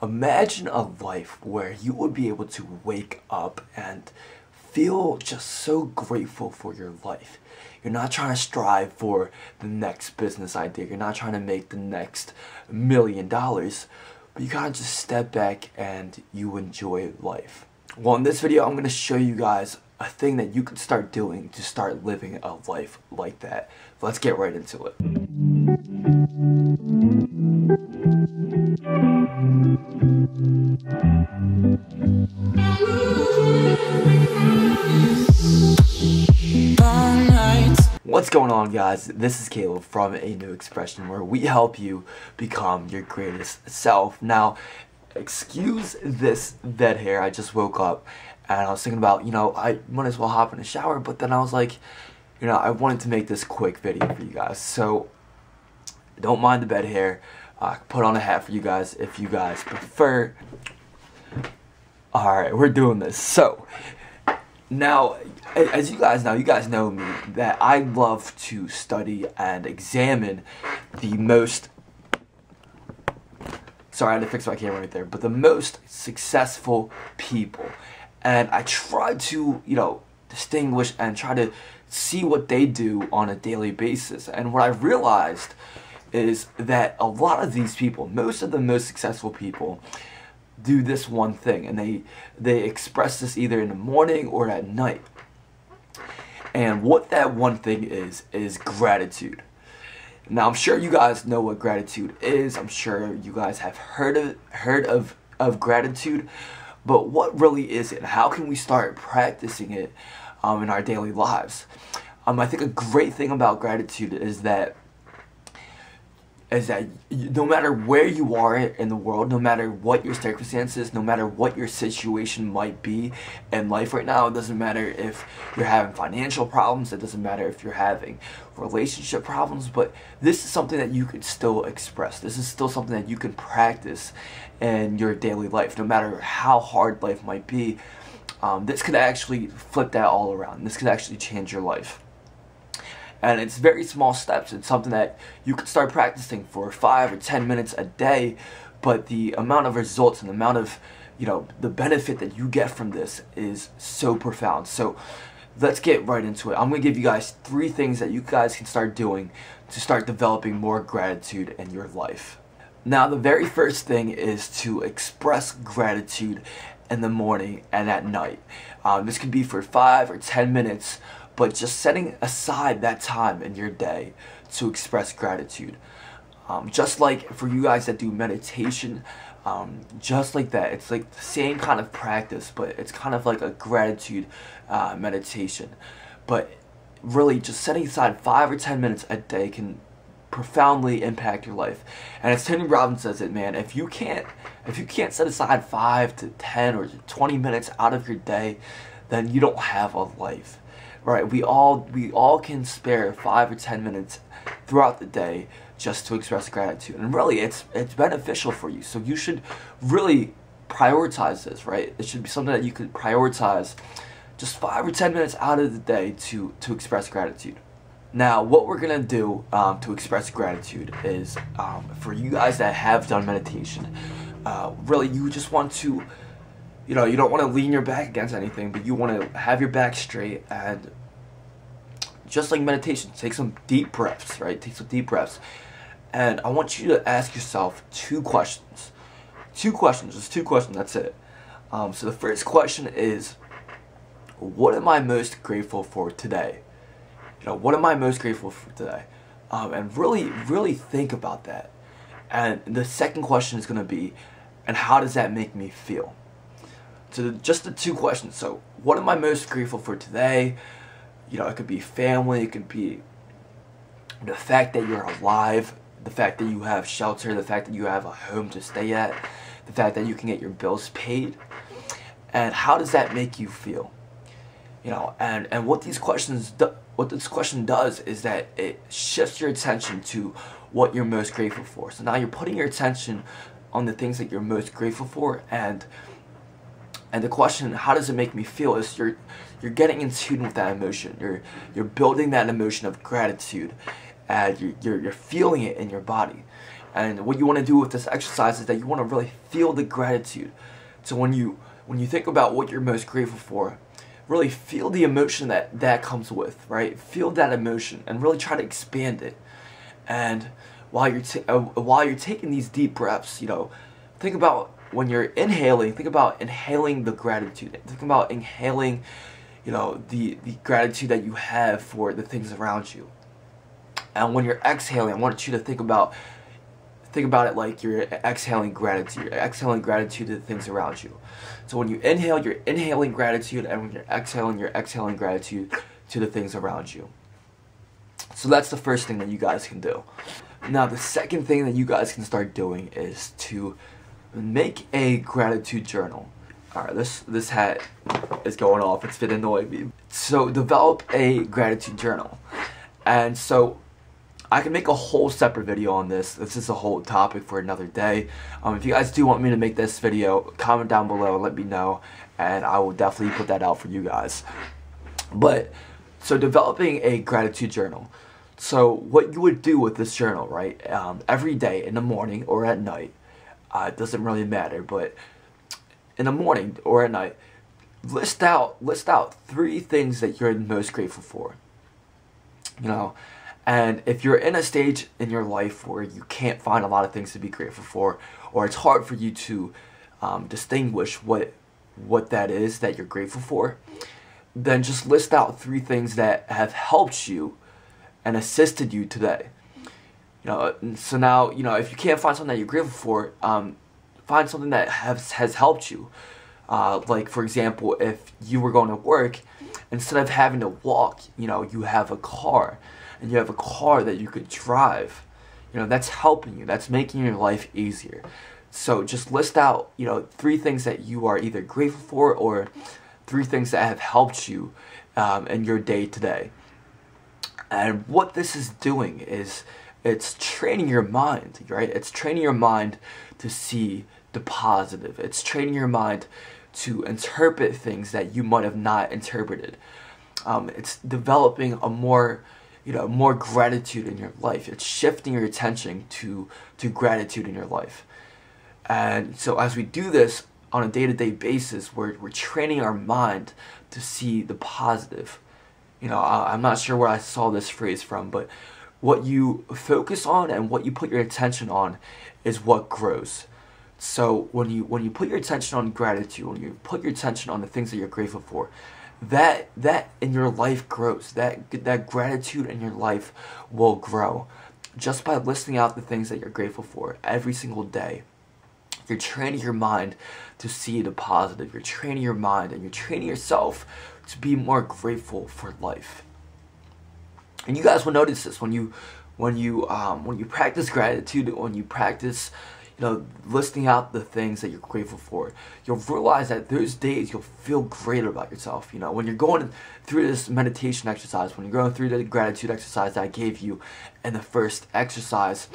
Imagine a life where you would be able to wake up and feel just so grateful for your life. You're not trying to strive for the next business idea. You're not trying to make the next $1 million. But you kind of just step back and you enjoy life. Well, in this video, I'm going to show you guys a thing that you can start doing to start living a life like that. Let's get right into it. What's going on, guys? This is Caleb from A New Expression, where we help you become your greatest self. Now, excuse this dead hair. I just woke up and I was thinking about, you know, I might as well hop in the shower, but then I was like, you know, I wanted to make this quick video for you guys. So don't mind the bed hair. Put on a hat for you guys if you guys prefer. Alright, we're doing this. So now, as you guys know me, that I love to study and examine the most, sorry, I had to fix my camera right there, but the most successful people. And I try to, you know, distinguish and try to see what they do on a daily basis. And what I realized is that a lot of these people, most of the most successful people, do this one thing, and they express this either in the morning or at night. And what that one thing is gratitude. Now, I'm sure you guys know what gratitude is. I'm sure you guys have heard of gratitude. But what really is it? How can we start practicing it in our daily lives? I think a great thing about gratitude is that no matter where you are in the world, no matter what your circumstances, no matter what your situation might be in life right now, it doesn't matter if you're having financial problems, it doesn't matter if you're having relationship problems, but this is something that you can still express. This is still something that you can practice in your daily life, no matter how hard life might be. This could actually flip that all around. This could actually change your life. And it's very small steps. It's something that you can start practicing for 5 or 10 minutes a day, but the amount of results and the amount of, you know, the benefit that you get from this is so profound. So let's get right into it. I'm going to give you guys 3 things that you guys can start doing to start developing more gratitude in your life. Now, the very first thing is to express gratitude in the morning and at night. This could be for 5 or 10 minutes. But just setting aside that time in your day to express gratitude. Just like for you guys that do meditation, just like that. It's like the same kind of practice, but it's kind of like a gratitude meditation. But really, just setting aside 5 or 10 minutes a day can profoundly impact your life. And as Tony Robbins says it, man, if you can't set aside 5 to 10 or 20 minutes out of your day, then you don't have a life. Right, we all can spare 5 or 10 minutes throughout the day just to express gratitude, and really, it's beneficial for you. So you should really prioritize this, right? It should be something that you could prioritize, just 5 or 10 minutes out of the day to express gratitude. Now, what we're gonna do to express gratitude is for you guys that have done meditation. Really, you just want to. You know, you don't want to lean your back against anything, but you want to have your back straight, and just like meditation, take some deep breaths, right? Take some deep breaths. And I want you to ask yourself 2 questions. 2 questions, just 2 questions, that's it. So the first question is, what am I most grateful for today? You know, what am I most grateful for today? And really think about that. And the second question is going to be, and how does that make me feel? So just the 2 questions. So what am I most grateful for today? You know, it could be family, it could be the fact that you're alive, the fact that you have shelter, the fact that you have a home to stay at, the fact that you can get your bills paid. And how does that make you feel? You know, and what this question does is that it shifts your attention to what you're most grateful for. So now you're putting your attention on the things that you're most grateful for, and the question, how does it make me feel, is you're getting in tune with that emotion. You're building that emotion of gratitude, and you're feeling it in your body. And what you want to do with this exercise is that you want to really feel the gratitude. So when you think about what you're most grateful for, really feel the emotion that comes with, right? Feel that emotion and really try to expand it. And while you're taking these deep breaths, you know, think about when you're inhaling, think about inhaling the gratitude. Think about inhaling, you know, the gratitude that you have for the things around you. And when you're exhaling, I want you to think about it like you're exhaling gratitude. You're exhaling gratitude to the things around you. So when you inhale, you're inhaling gratitude, and when you're exhaling gratitude to the things around you. So that's the first thing that you guys can do. Now, the second thing that you guys can start doing is to make a gratitude journal. All right, this hat is going off. It's been annoying me. So develop a gratitude journal. And so I can make a whole separate video on this. This is a whole topic for another day. If you guys do want me to make this video, comment down below and let me know, and I will definitely put that out for you guys. But, so developing a gratitude journal. So what you would do with this journal, right? Every day in the morning or at night, it doesn't really matter, but in the morning or at night, list out 3 things that you're most grateful for. You know, and if you're in a stage in your life where you can't find a lot of things to be grateful for, or it's hard for you to distinguish what that is that you're grateful for, then just list out 3 things that have helped you and assisted you today. You know, so now, you know, if you can't find something that you're grateful for, find something that has helped you. Like, for example, if you were going to work, instead of having to walk, you know, you have a car. And you have a car that you could drive. You know, that's helping you. That's making your life easier. So just list out, you know, 3 things that you are either grateful for or 3 things that have helped you in your day today. And what this is doing is it's training your mind, right? It's training your mind to see the positive. It's training your mind to interpret things that you might have not interpreted. It's developing a more, you know, more gratitude in your life. It's shifting your attention to gratitude in your life. And so as we do this on a day-to-day basis, we're training our mind to see the positive. You know, I'm not sure where I saw this phrase from, but what you focus on and what you put your attention on is what grows. So when you put your attention on gratitude, when you put your attention on the things that you're grateful for, that in your life grows. That gratitude in your life will grow just by listing out the things that you're grateful for every single day. You're training your mind to see the positive. You're training your mind and you're training yourself to be more grateful for life. And you guys will notice this when you practice gratitude, when you practice, you know, listing out the things that you're grateful for, you'll realize that those days you'll feel great about yourself. You know, when you're going through this meditation exercise, when you're going through the gratitude exercise that I gave you in the first exercise,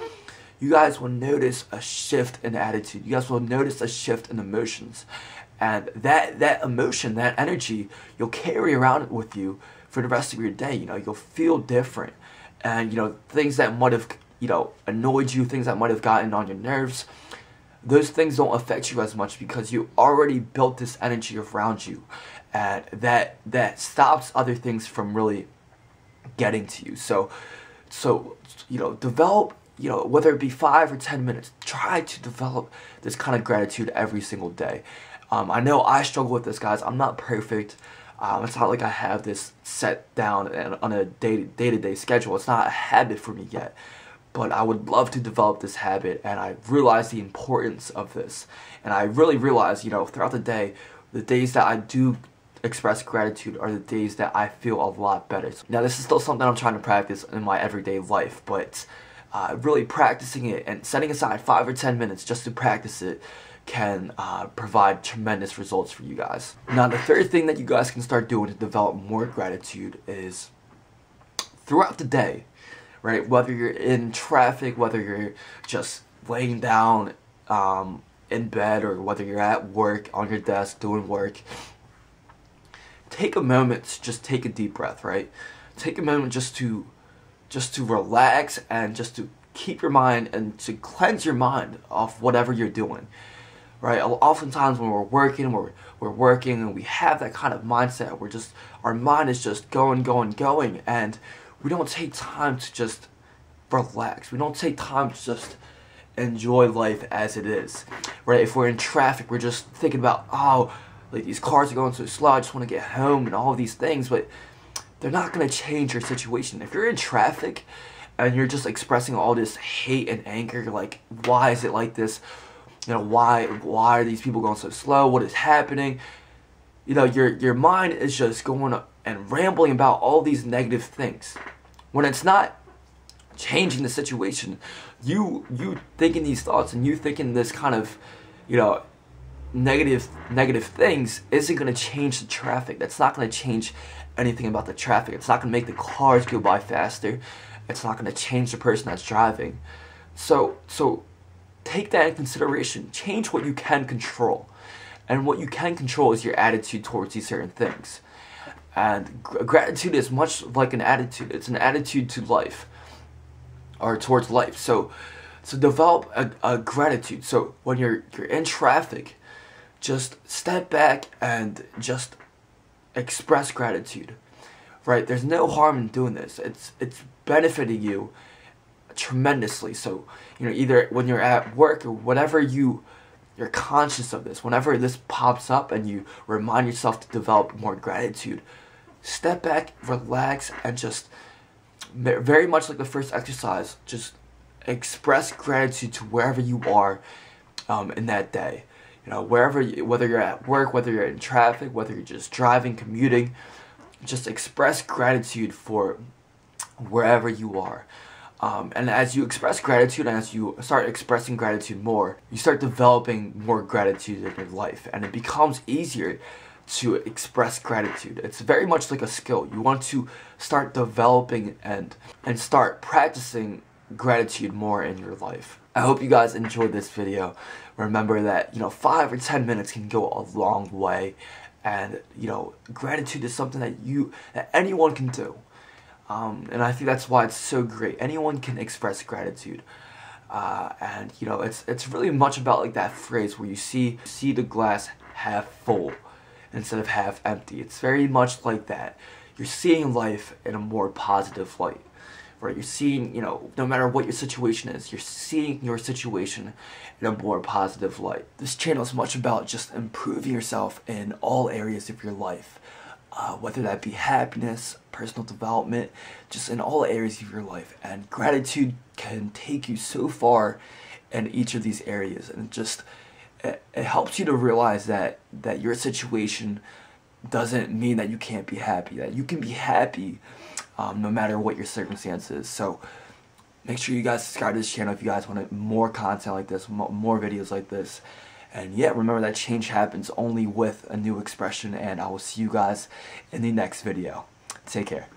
you guys will notice a shift in attitude. You guys will notice a shift in emotions. And that emotion, that energy, you'll carry around with you for the rest of your day. You know, you'll feel different. And, you know, things that might have, you know, annoyed you, things that might have gotten on your nerves, those things don't affect you as much because you already built this energy around you, and that stops other things from really getting to you. So you know, develop, you know, whether it be 5 or 10 minutes, try to develop this kind of gratitude every single day. I know I struggle with this, guys. I'm not perfect. It's not like I have this set down and on a day-to-day schedule. It's not a habit for me yet. But I would love to develop this habit, and I realize the importance of this. And I really realize, you know, throughout the day, the days that I do express gratitude are the days that I feel a lot better. Now, this is still something I'm trying to practice in my everyday life, but really practicing it and setting aside 5 or 10 minutes just to practice it can provide tremendous results for you guys. Now, the third thing that you guys can start doing to develop more gratitude is throughout the day, right? Whether you're in traffic, whether you're just laying down in bed, or whether you're at work, on your desk, doing work, take a moment to just take a deep breath, right? Take a moment just to relax and just to keep your mind and to cleanse your mind of whatever you're doing, right? Oftentimes when we're working and we have that kind of mindset, we're just, our mind is just going, and we don't take time to just relax. We don't take time to just enjoy life as it is, right? If we're in traffic, we're just thinking about, oh, like these cars are going so slow, I just want to get home and all of these things, but they're not going to change your situation. If you're in traffic and you're just expressing all this hate and anger, you're like, why is it like this? You know, why are these people going so slow? What is happening? You know, your mind is just going and rambling about all these negative things. When it's not changing the situation, you thinking these thoughts and you thinking this kind of, you know, negative things isn't going to change the traffic. That's not going to change anything about the traffic. It's not going to make the cars go by faster. It's not going to change the person that's driving. So take that in consideration. Change what you can control. And what you can control is your attitude towards these certain things. And gratitude is much like an attitude. It's an attitude to life, or towards life. So develop a gratitude. So when you're in traffic, just step back and just express gratitude, right? There's no harm in doing this. It's benefiting you tremendously. So, you know, either when you're at work or whatever, you're conscious of this. Whenever this pops up and you remind yourself to develop more gratitude, step back, relax, and just, very much like the first exercise, just express gratitude to wherever you are in that day. You know, whether you're at work, whether you're in traffic, whether you're just driving, commuting, just express gratitude for wherever you are. And as you express gratitude, and as you start expressing gratitude more, you start developing more gratitude in your life, and it becomes easier to express gratitude. It's very much like a skill. You want to start developing and start practicing gratitude more in your life. I hope you guys enjoyed this video. Remember that, you know, 5 or 10 minutes can go a long way, and, you know, gratitude is something that anyone can do. And I think that's why it's so great. Anyone can express gratitude, and, you know, it's really much about like that phrase where you see the glass half full instead of half empty. It's very much like that. You're seeing life in a more positive light, right? You're seeing, you know, no matter what your situation is, you're seeing your situation in a more positive light. This channel is much about just improving yourself in all areas of your life. Whether that be happiness, personal development, just in all areas of your life. And gratitude can take you so far in each of these areas. And it helps you to realize that your situation doesn't mean that you can't be happy, that you can be happy no matter what your circumstances. So make sure you guys subscribe to this channel if you guys want more content like this, more videos like this. And yeah, remember that change happens only with a new expression, and I will see you guys in the next video. Take care.